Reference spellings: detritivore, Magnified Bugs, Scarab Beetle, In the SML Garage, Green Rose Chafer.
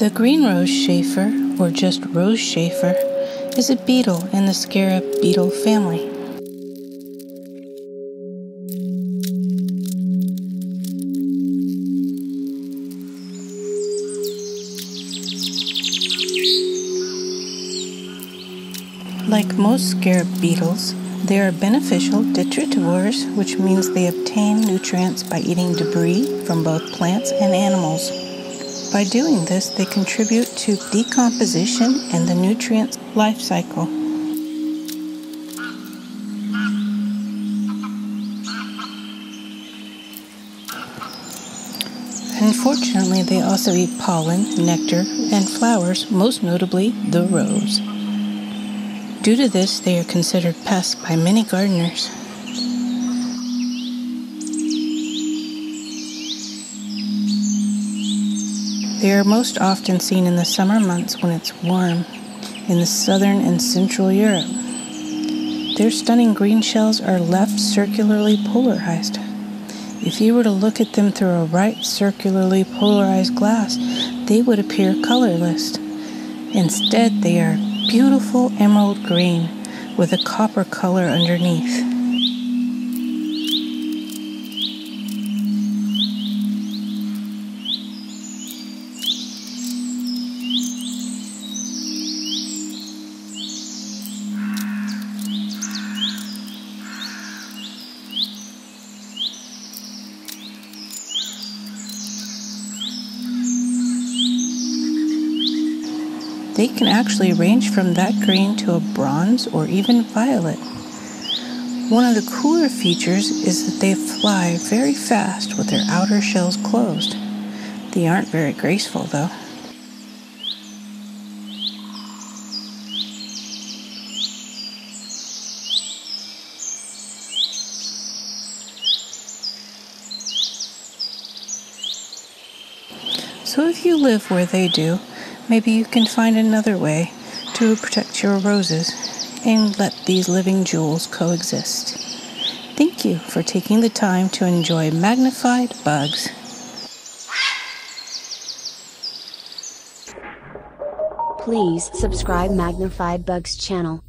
The Green Rose Chafer, or just Rose Chafer, is a beetle in the Scarab Beetle family. Like most Scarab Beetles, they are beneficial detritivores, which means they obtain nutrients by eating debris from both plants and animals. By doing this, they contribute to decomposition and the nutrient's life cycle. Unfortunately, they also eat pollen, nectar, and flowers, most notably the rose. Due to this, they are considered pests by many gardeners. They are most often seen in the summer months when it's warm, in the southern and central Europe. Their stunning green shells are left circularly polarized. If you were to look at them through a right circularly polarized glass, they would appear colorless. Instead, they are beautiful emerald green with a copper color underneath. They can actually range from that green to a bronze or even violet. One of the cooler features is that they fly very fast with their outer shells closed. They aren't very graceful though. So if you live where they do, maybe you can find another way to protect your roses and let these living jewels coexist. Thank you for taking the time to enjoy Magnified Bugs. Please subscribe Magnified Bugs channel.